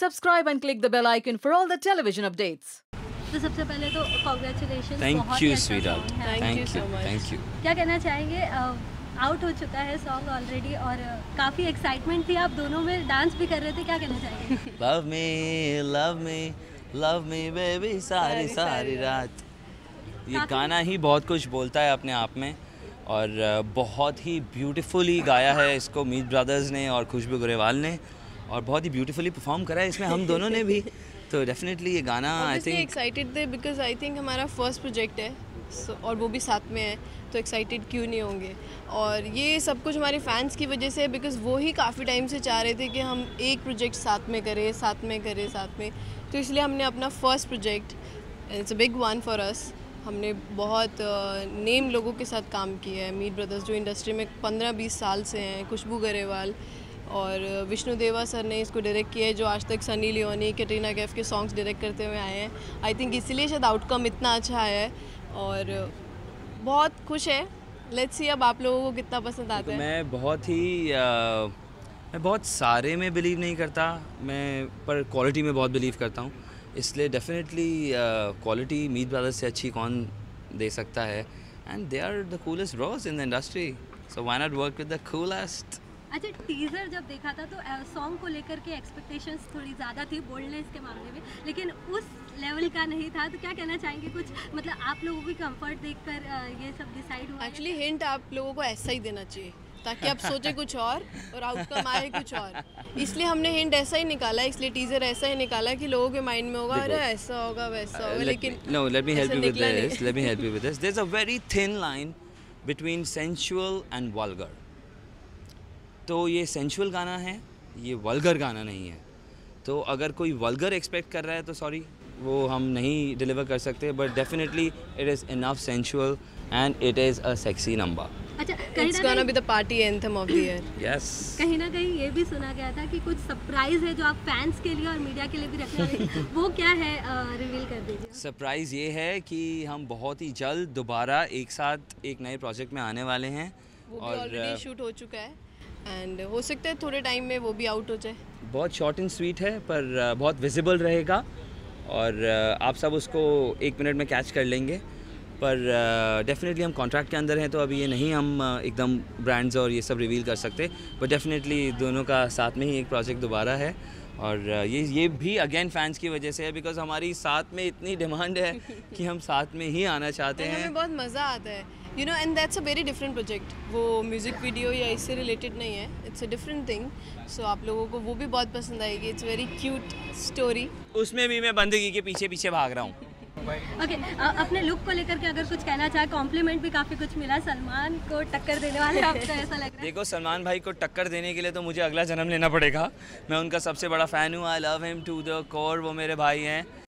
Subscribe and click the bell icon for all the television updates. तो सबसे पहले तो congratulations, बहुत ही अच्छा song है। Thank you so much. Thank you. क्या कहना चाहेंगे? Out हो चुका है song already और काफी excitement थी, आप दोनों में dance भी कर रहे थे, क्या कहना चाहेंगे? Love me, love me, love me baby सारी सारी रात। ये गाना ही बहुत कुछ बोलता है अपने आप में और बहुत ही beautifully गाया है इसको Meet Brothers ने और खुशबू ग्रेवाल ने और बहुत ही beautifully perform करा है इसमें हम दोनों ने भी। तो डेफिनेटली ये गाना आई थिंक एक्साइटेड थे बिकॉज आई थिंक हमारा फर्स्ट प्रोजेक्ट है और वो भी साथ में है तो एक्साइटेड क्यों नहीं होंगे। और ये सब कुछ हमारे फैंस की वजह से है बिकॉज वो ही काफ़ी टाइम से चाह रहे थे कि हम एक प्रोजेक्ट साथ में करें तो इसलिए हमने अपना first project it's a big one for us. हमने बहुत नेम लोगों के साथ काम किया है मीट ब्रदर्स जो इंडस्ट्री में 15-20 साल से हैं, खुशबू ग्रेवाल और विष्णु देवा सर ने इसको डायरेक्ट किया है जो आज तक सनी लियोनी कैटरीना कैफ के सॉन्ग्स डायरेक्ट करते हुए आए हैं। आई थिंक इसीलिए शायद आउटकम इतना अच्छा आया है और बहुत खुश है। लेट्स सी अब आप लोगों को कितना पसंद आता है। मैं बहुत सारे में बिलीव नहीं करता मैं, पर क्वालिटी में बहुत बिलीव करता हूँ, इसलिए डेफिनेटली क्वालिटी मीट ब्रदर्स से अच्छी कौन दे सकता है। And they are the coolest bros in the industry so why not work with the coolest. अच्छा, टीजर जब देखा था तो सॉन्ग को लेकर के एक्सपेक्टेशंस थोड़ी ज़्यादा थी बोल्डनेस के मामले में, लेकिन उस लेवल का नहीं था, तो क्या कहना चाहेंगे कुछ मतलब आप लोगों की कंफर्ट देखकर ये सब डिसाइड हुआ? एक्चुअली हिंट आप लोगों को ऐसा ही देना चाहिए ताकि आप सोचे कुछ और आउटकम आए कुछ और, इसलिए हमने हिंट ऐसा ही निकाला, इसलिए टीजर ऐसा ही निकाला कि लोगों के माइंड में होगा अरे ऐसा होगा वैसा होगा, लेकिन no let me help you with this there is a very thin line between sensual and vulgar. तो ये सेंशुअल गाना है, ये वल्गर गाना नहीं है, तो अगर कोई वल्गर एक्सपेक्ट कर रहा है तो सॉरी वो हम नहीं डिलीवर कर सकते, but definitely it is enough sensual and it is a sexy number. अच्छा, it's gonna be the party anthem of the year. Yes, कहीं ना कहीं ये भी सुना गया था कि कुछ सरप्राइज है जो आप फैंस के लिए और मीडिया के लिए भी रखने वाले हैं, वो क्या है रिवील कर दीजिए। सरप्राइज़ ये है कि हम बहुत ही जल्द दोबारा एक साथ एक नए प्रोजेक्ट में आने वाले हैं और ऑलरेडी शूट हो चुका है एंड हो सकता है थोड़े टाइम में वो भी आउट हो जाए। बहुत शॉर्ट एंड स्वीट है पर बहुत विजिबल रहेगा और आप सब उसको 1 मिनट में कैच कर लेंगे, पर डेफिनेटली हम कॉन्ट्रैक्ट के अंदर हैं तो अभी ये नहीं हम एकदम ब्रांड्स और ये सब रिवील कर सकते, पर डेफिनेटली दोनों का साथ में ही एक प्रोजेक्ट दोबारा है और ये भी अगेन फैंस की वजह से है बिकॉज हमारी साथ में इतनी डिमांड है कि हम साथ में ही आना चाहते हैं। हमें बहुत मज़ा आता है you know and that's a very different project, वो म्यूज़िक वीडियो या इससे रिलेटेड नहीं है, it's a different thing, so आप लोगों को वो भी बहुत पसंद आएगी। इट्स वेरी क्यूट स्टोरी, उसमें भी मैं बंदगी के पीछे पीछे भाग रहा हूँ। ओके, अपने लुक को लेकर के अगर कुछ कहना चाहे, कॉम्प्लीमेंट भी काफ़ी कुछ मिला, सलमान को टक्कर देने वाले आपको ऐसा लग रहा है? देखो, सलमान भाई को टक्कर देने के लिए तो मुझे अगला जन्म लेना पड़ेगा, मैं उनका सबसे बड़ा फ़ैन हूँ, I love him to the core, वो मेरे भाई हैं